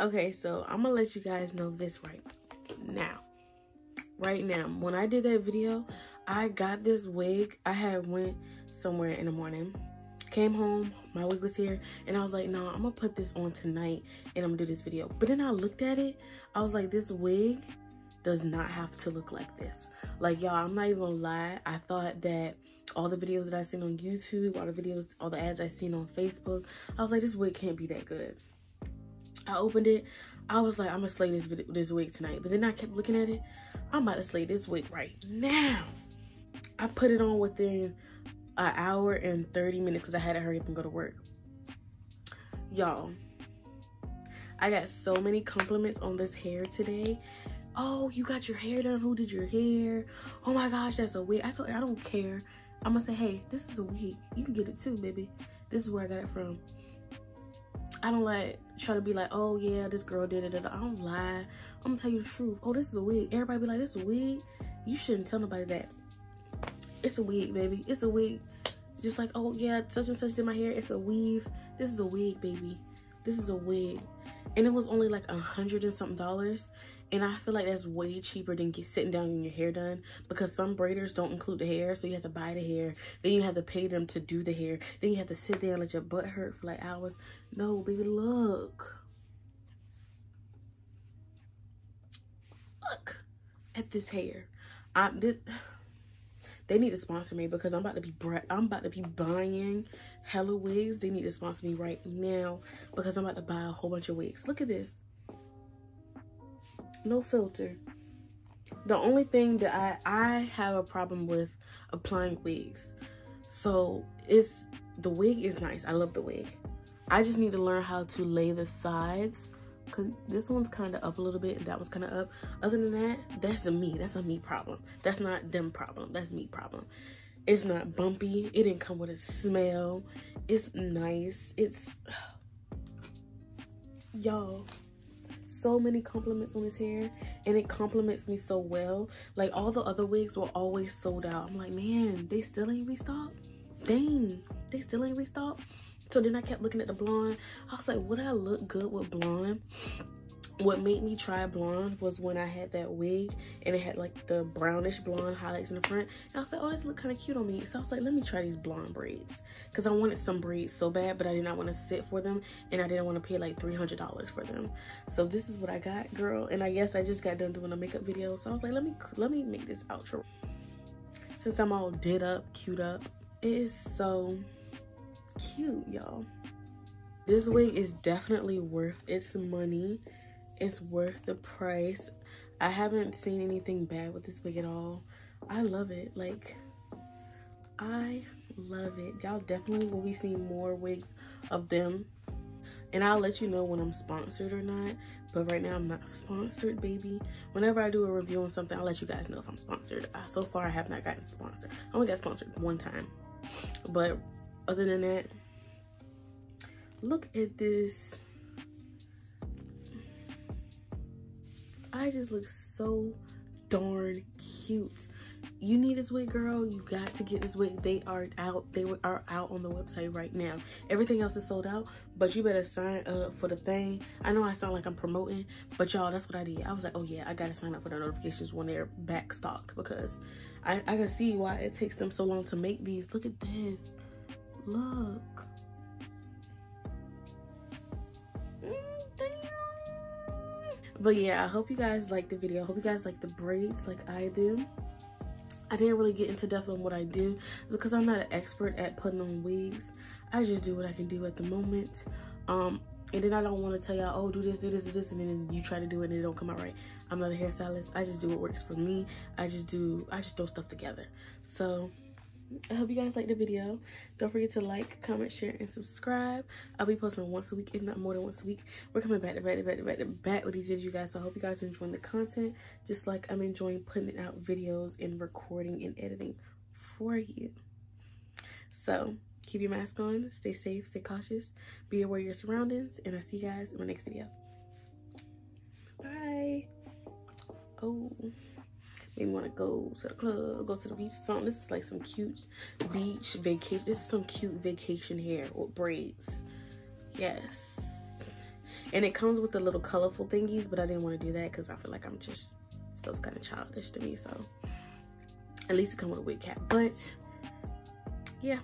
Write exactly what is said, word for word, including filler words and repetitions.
Okay, so I'm gonna let you guys know this right now. Right now, when I did that video, I got this wig. I had went somewhere in the morning, came home, my wig was here, and I was like, no, nah, I'm gonna put this on tonight and I'm gonna do this video. But then I looked at it, I was like, this wig does not have to look like this. Like, y'all, I'm not even gonna lie, I thought that all the videos that I've seen on YouTube, all the videos, all the ads I've seen on Facebook, I was like, this wig can't be that good. I opened it, I was like, I'm gonna slay this video, this wig tonight. But then I kept looking at it, I'm about to slay this wig right now. I put it on within an hour and thirty minutes because I had to hurry up and go to work. Y'all, I got so many compliments on this hair today. Oh, you got your hair done? Who did your hair? Oh my gosh, that's a wig. I told her, I don't care. I'm gonna say, hey, this is a wig. You can get it too, baby. This is where I got it from. I don't like try to be like, oh yeah, this girl did it. I don't lie. I'm gonna tell you the truth. Oh, this is a wig. Everybody be like, this is a wig. You shouldn't tell nobody that. It's a wig, baby. It's a wig. Just like, oh yeah, such and such did my hair. It's a weave. This is a wig, baby. This is a wig. And it was only like a hundred and something dollars. And I feel like that's way cheaper than get sitting down and your hair done, because some braiders don't include the hair, so you have to buy the hair, then you have to pay them to do the hair, then you have to sit there and let your butt hurt for like hours. No, baby, look. Look at this hair. I did. They need to sponsor me because I'm about to be I'm about to be buying hella wigs. They need to sponsor me right now because I'm about to buy a whole bunch of wigs. Look at this. No filter. The only thing that I I have a problem with applying wigs. So it's the wig is nice. I love the wig. I just need to learn how to lay the sides, because this one's kind of up a little bit and that was kind of up. Other than that, that's a me. That's a me problem. That's not them problem. That's me problem. It's not bumpy. It didn't come with a smell. It's nice. It's y'all. So many compliments on this hair, and it compliments me so well. Like, all the other wigs were always sold out. I'm like, man, they still ain't restocked. Dang, they still ain't restocked. So then I kept looking at the blonde. I was like, would I look good with blonde? What made me try blonde was when I had that wig and it had like the brownish blonde highlights in the front, and I was like, oh, this look kind of cute on me. So I was like, let me try these blonde braids, because I wanted some braids so bad, but I did not want to sit for them and I didn't want to pay like three hundred dollars for them. So this is what I got, girl. And I guess I just got done doing a makeup video, so I was like, let me let me make this outro since I'm all did up, cute up. It is so cute, y'all. This wig is definitely worth its money. It's worth the price. I haven't seen anything bad with this wig at all. I love it. Like, I love it. Y'all definitely will be seeing more wigs of them. And I'll let you know when I'm sponsored or not. But right now, I'm not sponsored, baby. Whenever I do a review on something, I'll let you guys know if I'm sponsored. Uh, so far, I have not gotten sponsored. I only got sponsored one time. But other than that, look at this. I just look so darn cute. You need this wig, girl. You got to get this wig. They are out. They are out on the website right now. Everything else is sold out, but you better sign up for the thing. I know I sound like I'm promoting, but y'all, that's what I did. I was like, oh yeah, I got to sign up for the notifications when they're back stocked, because I, I can see why it takes them so long to make these. Look at this. Look. But yeah, I hope you guys liked the video. I hope you guys like the braids like I do. I didn't really get into depth on what I do because I'm not an expert at putting on wigs. I just do what I can do at the moment. Um, and then I don't want to tell y'all, oh, do this, do this, do this, and then you try to do it and it don't come out right. I'm not a hairstylist. I just do what works for me. I just do, I just throw stuff together. So I hope you guys liked the video. Don't forget to like, comment, share, and subscribe. I'll be posting once a week, if not more than once a week. We're coming back to back to back to back to back with these videos, you guys. So I hope you guys are enjoying the content, just like I'm enjoying putting out videos and recording and editing for you. So keep your mask on, stay safe, stay cautious, be aware of your surroundings, and I'll see you guys in my next video. Bye. Oh. Maybe want to go to the club, go to the beach, something. This is like some cute beach vacation. This is some cute vacation hair with braids. Yes. And it comes with the little colorful thingies, but I didn't want to do that because I feel like I'm just, it feels kind of childish to me. So at least it comes with a wig cap. But yeah.